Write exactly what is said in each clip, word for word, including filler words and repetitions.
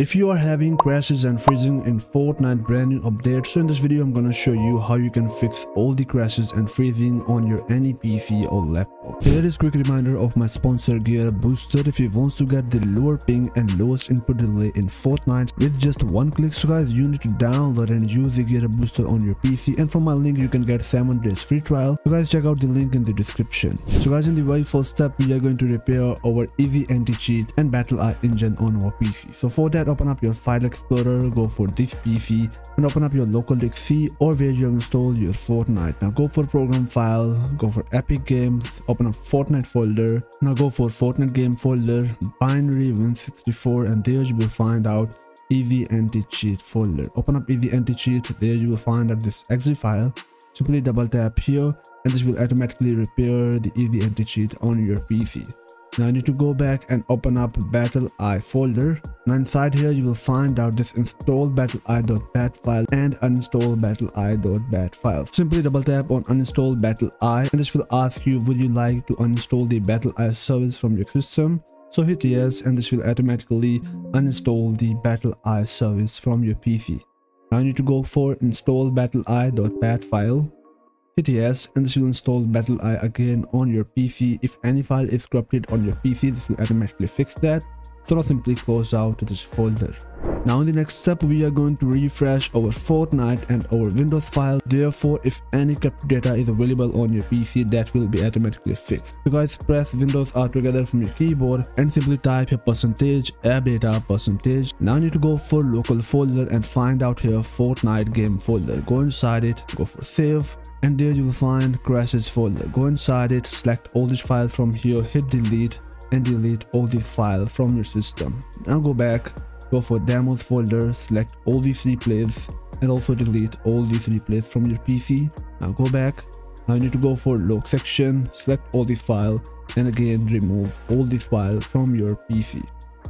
If you are having crashes and freezing in Fortnite brand new update, so in this video I'm gonna show you how you can fix all the crashes and freezing on your any P C or laptop. Here is quick reminder of my sponsor Gear Booster. If you want to get the lower ping and lowest input delay in Fortnite with just one click, so guys you need to download and use the Gear Booster on your P C, and from my link you can get seven days free trial. So guys check out the link in the description. So guys, in the very first step we are going to repair our Easy Anti-Cheat and BattlEye engine on our P C. So for that, open up your file explorer, go for this P C and open up your local disk C or where you have installed your Fortnite. Now go for program file, go for Epic Games, open up Fortnite folder. Now go for Fortnite game folder, binary win sixty-four, and there you will find out Easy Anti-Cheat folder. Open up Easy Anti-Cheat, there you will find out this exe file. Simply double tap here and this will automatically repair the Easy Anti-Cheat on your P C. Now you need to go back and open up BattlEye folder. Now inside here you will find out this install battle eye dot bat file and uninstall battle eye dot bat file. Simply double tap on uninstall battle eye and this will ask you would you like to uninstall the battle eye service from your system. So hit yes and this will automatically uninstall the battle eye service from your P C. Now you need to go for install battle eye dot bat file. Hit yes and this will install BattlEye again on your P C. If any file is corrupted on your P C, this will automatically fix that. So now simply close out this folder. Now in the next step we are going to refresh our Fortnite and our Windows file. Therefore if any corrupted data is available on your P C, that will be automatically fixed. So guys press Windows R together from your keyboard and simply type your percentage app data percentage. Now you need to go for local folder and find out here Fortnite game folder. Go inside it, go for save, and there you will find crashes folder. Go inside it, select all these files from here, hit delete and delete all these files from your system. Now go back, go for demos folder, select all these replays and also delete all these replays from your P C. Now go back. Now you need to go for log section, select all these files and again remove all these files from your P C.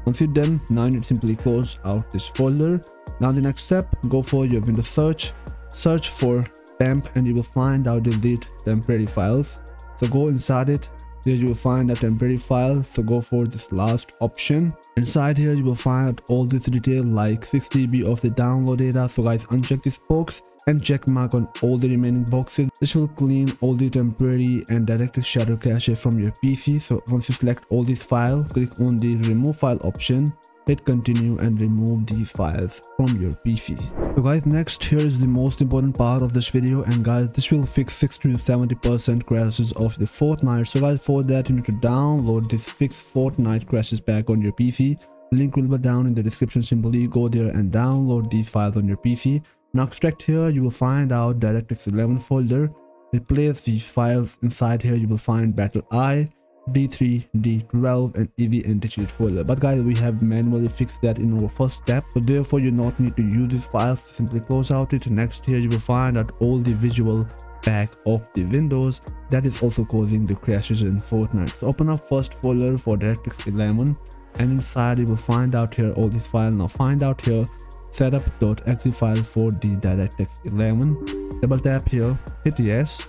Once you're done, now you need to simply close out this folder. Now the next step, go for your Windows search, search for temp and you will find out delete temporary files. So go inside it. There you will find a temporary file, so go for this last option. Inside here you will find all this detail like six G B of the download data. So guys uncheck this box and check mark on all the remaining boxes. This will clean all the temporary and DirectX shadow cache from your P C. So once you select all these files, click on the remove file option, hit continue and remove these files from your P C. So guys, next here is the most important part of this video, and guys this will fix sixty to seventy percent crashes of the Fortnite. So guys for that you need to download this fix Fortnite crashes pack on your P C. Link will be down in the description. Simply go there and download these files on your P C. Now extract here, you will find out DirectX eleven folder. Replace these files. Inside here you will find BattlEye, D three, D twelve and Easy Anti-Cheat folder. But guys we have manually fixed that in our first step, so therefore you not need to use these files. Simply close out it. Next here you will find out all the visual pack of the Windows that is also causing the crashes in Fortnite. So open up first folder for DirectX eleven and inside you will find out here all the file. Now find out here setup.exe file for the DirectX eleven. Double tap here, hit yes.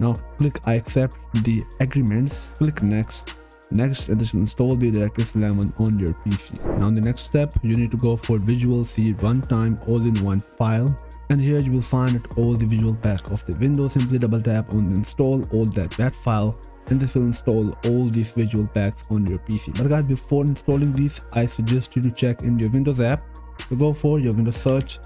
Now click I accept the agreements, click next, next and this will install the DirectX eleven on your P C. Now in the next step you need to go for Visual C runtime all-in-one file and here you will find it all the visual pack of the Windows. Simply double tap on the install all that bat file and this will install all these visual packs on your P C. But guys before installing these I suggest you to check in your Windows app. So go for your Windows search,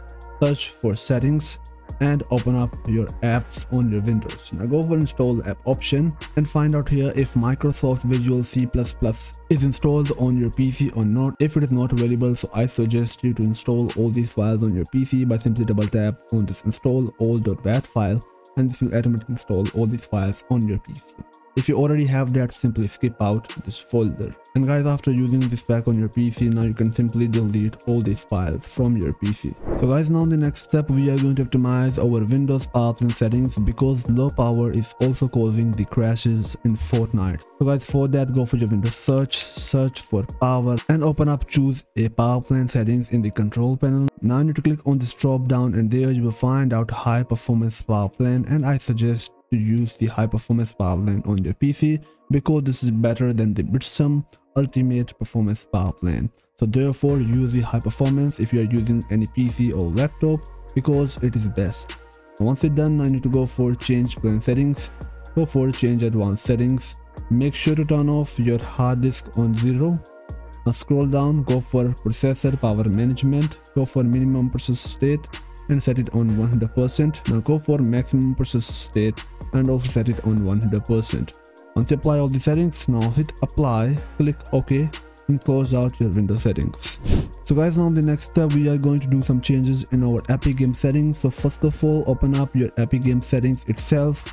search for settings and open up your apps on your Windows. Now go for install app option and find out here if Microsoft Visual C plus plus is installed on your P C or not. If it is not available, so I suggest you to install all these files on your P C by simply double tap on this install all.bat file and this will automatically install all these files on your P C. If you already have that, simply skip out this folder. And guys, after using this pack on your P C, now you can simply delete all these files from your P C. So guys, now in the next step, we are going to optimize our Windows paths and settings because low power is also causing the crashes in Fortnite. So guys, for that, go for your Windows search, search for power and open up, choose a power plan settings in the control panel. Now you need to click on this drop down and there you will find out high performance power plan, and I suggest to use the high performance power plan on your P C because this is better than the bitsum ultimate performance power plan. So therefore use the high performance if you are using any P C or laptop, because it is best. Once it's done, I need to go for change plan settings, go for change advanced settings. Make sure to turn off your hard disk on zero. Now scroll down, go for processor power management, go for minimum process state and set it on one hundred percent. Now go for maximum process state and also set it on one hundred percent. Once you apply all the settings, now hit apply, click OK and close out your Windows settings. So guys, now the next step, we are going to do some changes in our Epic Games settings. So first of all, open up your Epic Games settings itself.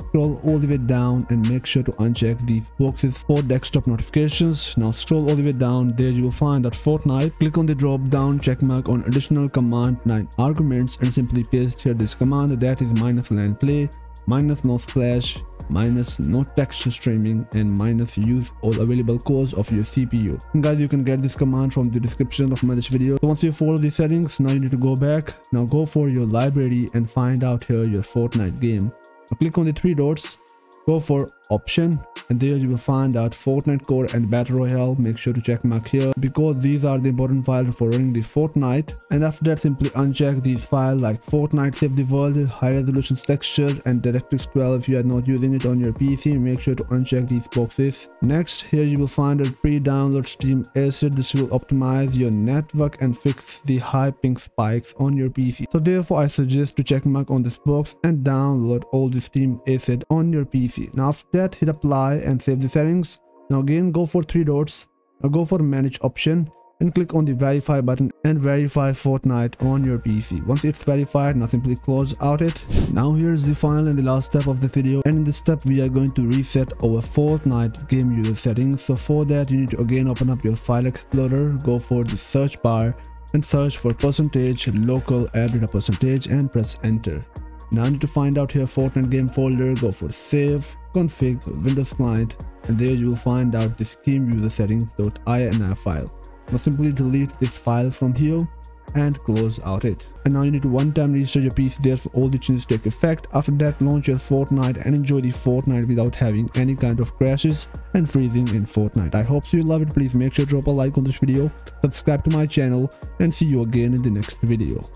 Scroll all the way down and make sure to uncheck these boxes for desktop notifications. Now scroll all the way down, there you will find that Fortnite. Click on the drop down check mark on additional command nine arguments and simply paste here this command, that is minus LAN play, minus no splash, minus no texture streaming and minus use all available cores of your C P U. And guys, you can get this command from the description of my this video. So once you follow the settings, now you need to go back. Now go for your library and find out here your Fortnite game. Now click on the three dots, go for option and there you will find out Fortnite core and battle royale. Make sure to check mark here because these are the important files for running the Fortnite, and after that simply uncheck these files like Fortnite Save the World, high resolution texture and DirectX twelve. If you are not using it on your P C, make sure to uncheck these boxes. Next, here you will find a pre-download Steam asset. This will optimize your network and fix the high ping spikes on your P C, so therefore I suggest to check mark on this box and download all the Steam asset on your P C. Now after that, hit apply and save the settings. Now again go for three dots, now go for manage option and click on the verify button and verify Fortnite on your P C. Once it's verified, now simply close out it. Now here's the final and the last step of the video, and in this step we are going to reset our Fortnite game user settings. So for that you need to again open up your file explorer, go for the search bar and search for percentage local add data percentage and press enter. Now I need to find out here Fortnite game folder, go for save, config, Windows client, and there you will find out the scheme user settings.ini file. Now simply delete this file from here and close out it. And now you need to one time restore your P C there for all the changes take effect. After that, launch your Fortnite and enjoy the Fortnite without having any kind of crashes and freezing in Fortnite. I hope you love it. Please make sure to drop a like on this video, subscribe to my channel and see you again in the next video.